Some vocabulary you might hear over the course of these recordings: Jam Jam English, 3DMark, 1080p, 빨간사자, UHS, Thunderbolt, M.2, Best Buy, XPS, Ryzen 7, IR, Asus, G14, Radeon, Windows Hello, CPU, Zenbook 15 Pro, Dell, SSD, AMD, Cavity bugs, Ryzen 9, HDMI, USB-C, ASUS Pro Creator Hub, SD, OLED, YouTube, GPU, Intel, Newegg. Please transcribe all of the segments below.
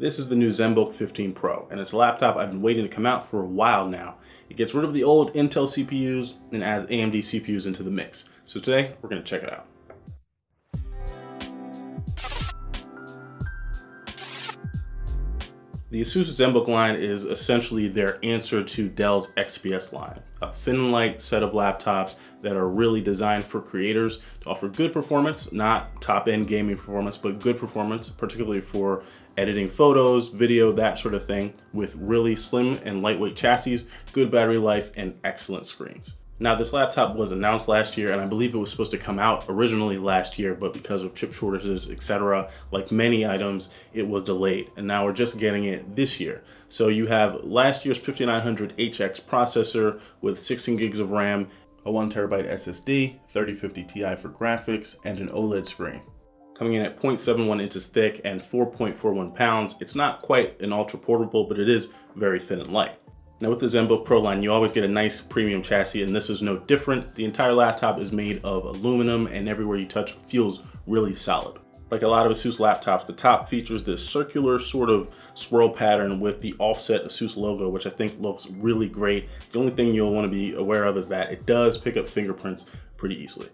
This is the new Zenbook 15 Pro, and it's a laptop I've been waiting to come out for a while now. It gets rid of the old Intel CPUs and adds AMD CPUs into the mix. So today, we're going to check it out. The ASUS Zenbook line is essentially their answer to Dell's XPS line, a thin light set of laptops that are really designed for creators to offer good performance, not top-end gaming performance, but good performance, particularly for editing photos, video, that sort of thing, with really slim and lightweight chassis, good battery life, and excellent screens. Now, this laptop was announced last year, and I believe it was supposed to come out originally last year, but because of chip shortages, etc., like many items, it was delayed, and now we're just getting it this year. So you have last year's 5900HX processor with 16 gigs of RAM, a 1TB SSD, 3050 Ti for graphics, and an OLED screen. Coming in at 0.71 inches thick and 4.41 pounds, it's not quite an ultra portable, but it is very thin and light. Now with the Zenbook Pro line, you always get a nice premium chassis, and this is no different. The entire laptop is made of aluminum, and everywhere you touch feels really solid. Like a lot of ASUS laptops, the top features this circular sort of swirl pattern with the offset ASUS logo, which I think looks really great. The only thing you'll want to be aware of is that it does pick up fingerprints pretty easily.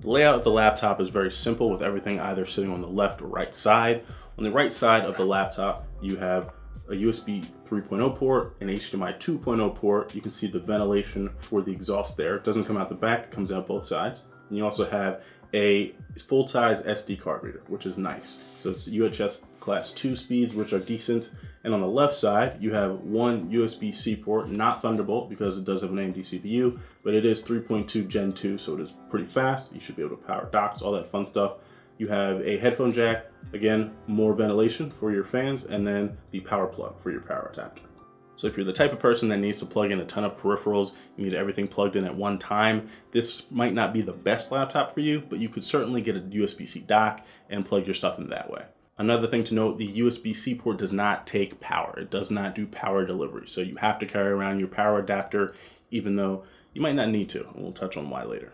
The layout of the laptop is very simple, with everything either sitting on the left or right side. On the right side of the laptop, you have a USB 3.0 port, an HDMI 2.0 port. You can see the ventilation for the exhaust there. It doesn't come out the back, it comes out both sides. And you also have a full-size SD card reader, which is nice. So it's UHS class 2 speeds, which are decent. And on the left side, you have one USB-C port, not Thunderbolt, because it does have an AMD CPU, but it is 3.2 Gen 2, so it is pretty fast. You should be able to power docks, all that fun stuff. You have a headphone jack, again, more ventilation for your fans, and then the power plug for your power adapter. So if you're the type of person that needs to plug in a ton of peripherals, you need everything plugged in at one time, this might not be the best laptop for you, but you could certainly get a USB-C dock and plug your stuff in that way. Another thing to note, the USB-C port does not take power. It does not do power delivery. So you have to carry around your power adapter, even though you might not need to, and we'll touch on why later.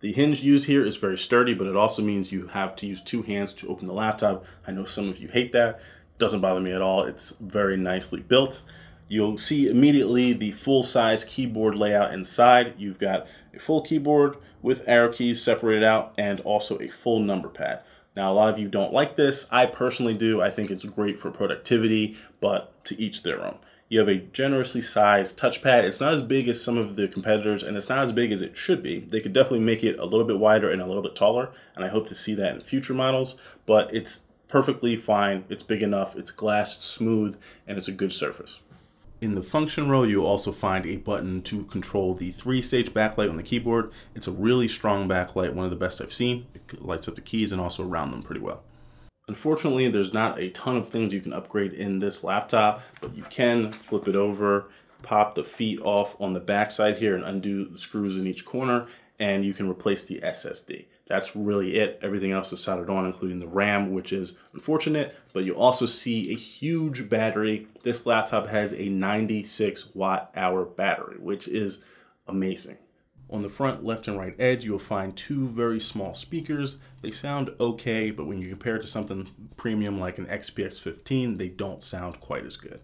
The hinge used here is very sturdy, but it also means you have to use two hands to open the laptop. I know some of you hate that. Doesn't bother me at all. It's very nicely built. You'll see immediately the full-size keyboard layout inside. You've got a full keyboard with arrow keys separated out and also a full number pad. Now, a lot of you don't like this. I personally do. I think it's great for productivity, but to each their own. You have a generously sized touchpad. It's not as big as some of the competitors, and it's not as big as it should be. They could definitely make it a little bit wider and a little bit taller, and I hope to see that in future models, but it's perfectly fine. It's big enough, it's glass, it's smooth, and it's a good surface. In the function row, you'll also find a button to control the three-stage backlight on the keyboard. It's a really strong backlight, one of the best I've seen. It lights up the keys and also around them pretty well. Unfortunately, there's not a ton of things you can upgrade in this laptop, but you can flip it over, pop the feet off on the backside here and undo the screws in each corner, and you can replace the SSD. That's really it. Everything else is soldered on, including the RAM, which is unfortunate, but you also see a huge battery. This laptop has a 96 watt hour battery, which is amazing. On the front left and right edge, you'll find two very small speakers. They sound okay, but when you compare it to something premium like an XPS 15, they don't sound quite as good.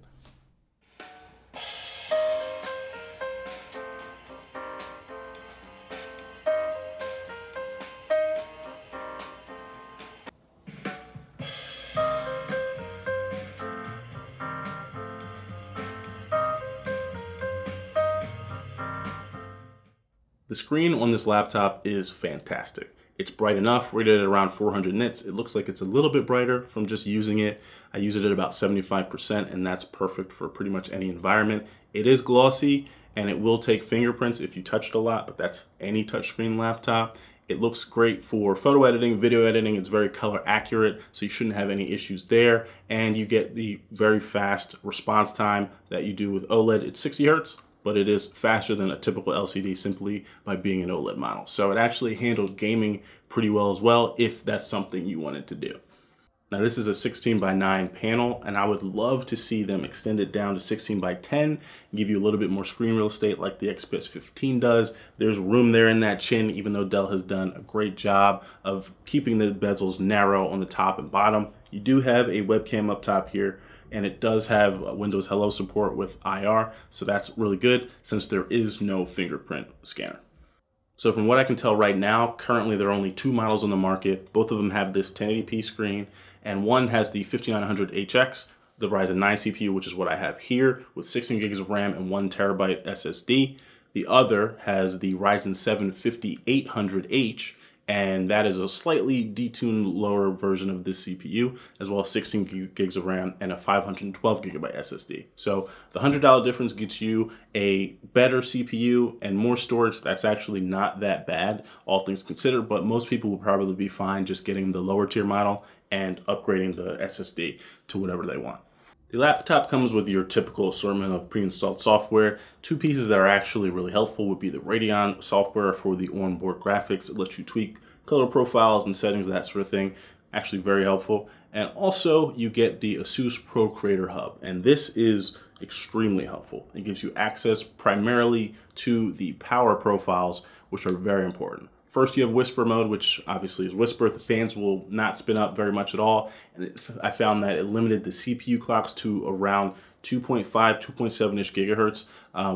The screen on this laptop is fantastic. It's bright enough, rated at around 400 nits. It looks like it's a little bit brighter from just using it. I use it at about 75%, and that's perfect for pretty much any environment. It is glossy, and it will take fingerprints if you touch it a lot, but that's any touchscreen laptop. It looks great for photo editing, video editing. It's very color accurate, so you shouldn't have any issues there. And you get the very fast response time that you do with OLED. It's 60 hertz. But it is faster than a typical LCD simply by being an OLED model. So it actually handled gaming pretty well as well, if that's something you wanted to do. Now this is a 16:9 panel, and I would love to see them extend it down to 16:10, give you a little bit more screen real estate like the XPS 15 does. There's room there in that chin, even though Dell has done a great job of keeping the bezels narrow on the top and bottom. You do have a webcam up top here, and it does have Windows Hello support with IR, so that's really good since there is no fingerprint scanner. So from what I can tell right now, currently there are only two models on the market. Both of them have this 1080p screen, and one has the 5900HX, the Ryzen 9 CPU, which is what I have here, with 16 gigs of RAM and 1 terabyte SSD. The other has the Ryzen 7 5800H, and that is a slightly detuned lower version of this CPU, as well as 16 gigs of RAM and a 512 gigabyte SSD. So the $100 difference gets you a better CPU and more storage. That's actually not that bad, all things considered, but most people will probably be fine just getting the lower tier model and upgrading the SSD to whatever they want. The laptop comes with your typical assortment of pre-installed software. Two pieces that are actually really helpful would be the Radeon software for the onboard graphics. It lets you tweak color profiles and settings, that sort of thing. Actually very helpful. And also you get the ASUS Pro Creator Hub, and this is extremely helpful. It gives you access primarily to the power profiles, which are very important. First, you have whisper mode, which obviously is whisper. The fans will not spin up very much at all. And I found that it limited the CPU clocks to around 2.5, 2.7-ish gigahertz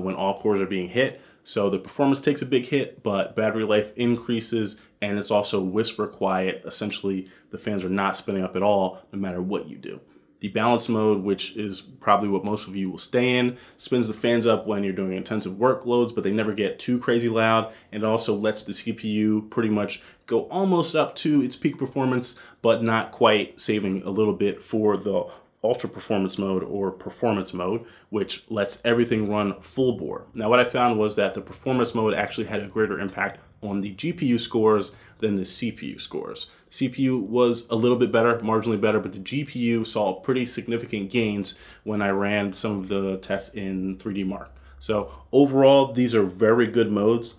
when all cores are being hit. So the performance takes a big hit, but battery life increases, and it's also whisper quiet. Essentially, the fans are not spinning up at all, no matter what you do. The balance mode, which is probably what most of you will stay in, spins the fans up when you're doing intensive workloads, but they never get too crazy loud, and also lets the CPU pretty much go almost up to its peak performance, but not quite, saving a little bit for the ultra performance mode or performance mode, which lets everything run full bore. Now what I found was that the performance mode actually had a greater impact on the GPU scores than the CPU scores. CPU was a little bit better, marginally better, but the GPU saw pretty significant gains when I ran some of the tests in 3DMark. So overall, these are very good modes.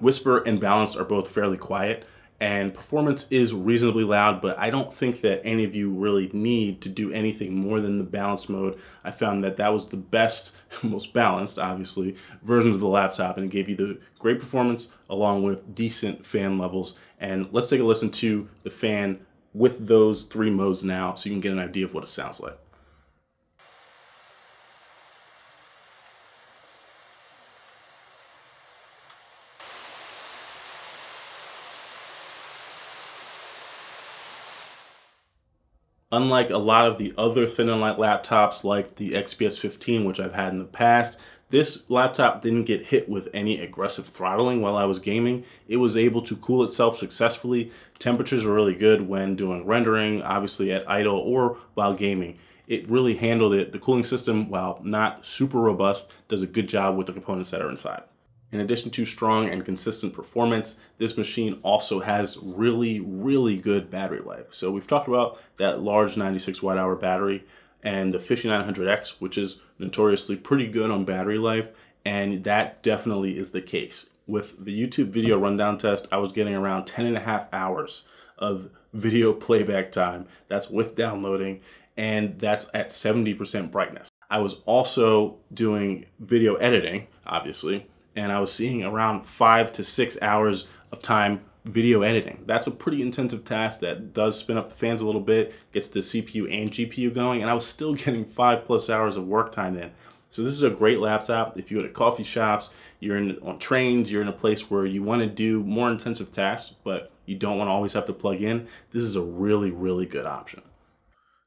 Whisper and balance are both fairly quiet, and performance is reasonably loud, but I don't think that any of you really need to do anything more than the balance mode. I found that that was the best, most balanced, obviously, version of the laptop, and it gave you the great performance along with decent fan levels. And let's take a listen to the fan with those three modes now so you can get an idea of what it sounds like. Unlike a lot of the other thin and light laptops like the XPS 15, which I've had in the past, this laptop didn't get hit with any aggressive throttling while I was gaming. It was able to cool itself successfully. Temperatures were really good when doing rendering, obviously at idle or while gaming. It really handled it. The cooling system, while not super robust, does a good job with the components that are inside. In addition to strong and consistent performance, this machine also has really, really good battery life. So we've talked about that large 96 watt hour battery and the 5900X, which is notoriously pretty good on battery life, and that definitely is the case. With the YouTube video rundown test, I was getting around 10.5 hours of video playback time. That's with downloading, and that's at 70% brightness. I was also doing video editing, obviously, and I was seeing around 5 to 6 hours of time video editing. That's a pretty intensive task that does spin up the fans a little bit, gets the CPU and GPU going, and I was still getting 5+ hours of work time in. So this is a great laptop. If you go to coffee shops, you're on trains, you're in a place where you wanna do more intensive tasks, but you don't wanna always have to plug in, this is a really, really good option.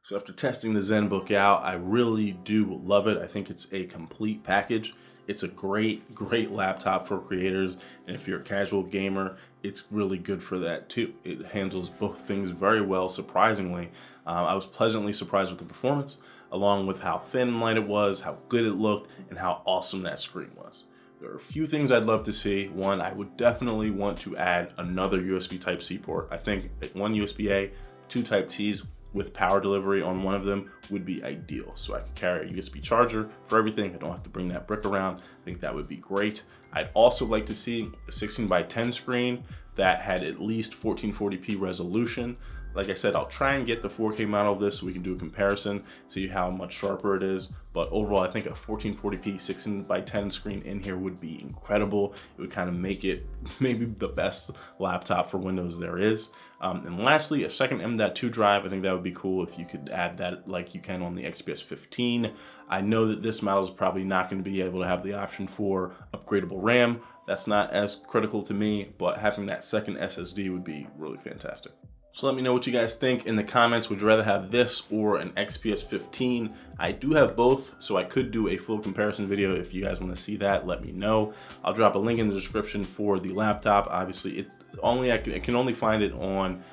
So after testing the Zenbook out, I really do love it. I think it's a complete package. It's a great, great laptop for creators, and if you're a casual gamer, it's really good for that too. It handles both things very well, surprisingly. I was pleasantly surprised with the performance, along with how thin and light it was, how good it looked, and how awesome that screen was. There are a few things I'd love to see. One, I would definitely want to add another USB Type-C port. I think one USB-A, two Type-Cs, with power delivery on one of them would be ideal. So I could carry a USB charger for everything. I don't have to bring that brick around. I think that would be great. I'd also like to see a 16:10 screen that had at least 1440p resolution. Like I said, I'll try and get the 4K model of this so we can do a comparison, see how much sharper it is. But overall, I think a 1440p 16:10 screen in here would be incredible. It would kind of make it maybe the best laptop for Windows there is. And lastly, a second M.2 drive. I think that would be cool if you could add that like you can on the XPS 15. I know that this model is probably not going to be able to have the option for upgradable RAM. That's not as critical to me, but having that second SSD would be really fantastic. So let me know what you guys think in the comments. Would you rather have this or an XPS 15? I do have both, so I could do a full comparison video. If you guys want to see that, let me know. I'll drop a link in the description for the laptop. Obviously, I can only find it on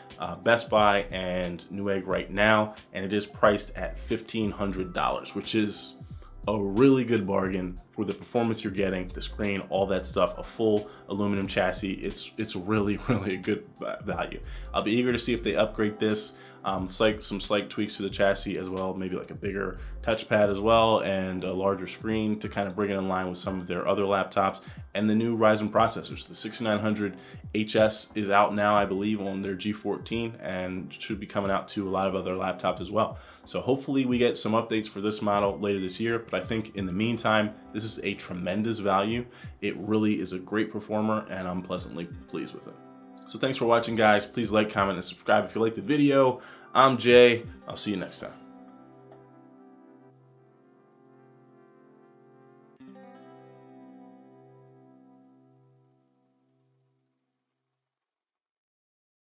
Best Buy and Newegg right now, and it is priced at $1,500, which is a really good bargain for the performance you're getting, the screen, all that stuff, a full aluminum chassis. It's really, really a good value. I'll be eager to see if they upgrade this, some slight tweaks to the chassis as well, maybe like a bigger touchpad as well and a larger screen to kind of bring it in line with some of their other laptops and the new Ryzen processors. The 6900HS is out now, I believe, on their G14 and should be coming out to a lot of other laptops as well. So hopefully we get some updates for this model later this year, but I think in the meantime, this is a tremendous value. It really is a great performer and I'm pleasantly pleased with it. So thanks for watching, guys. Please like, comment, and subscribe if you like the video. I'm Jay. I'll see you next time.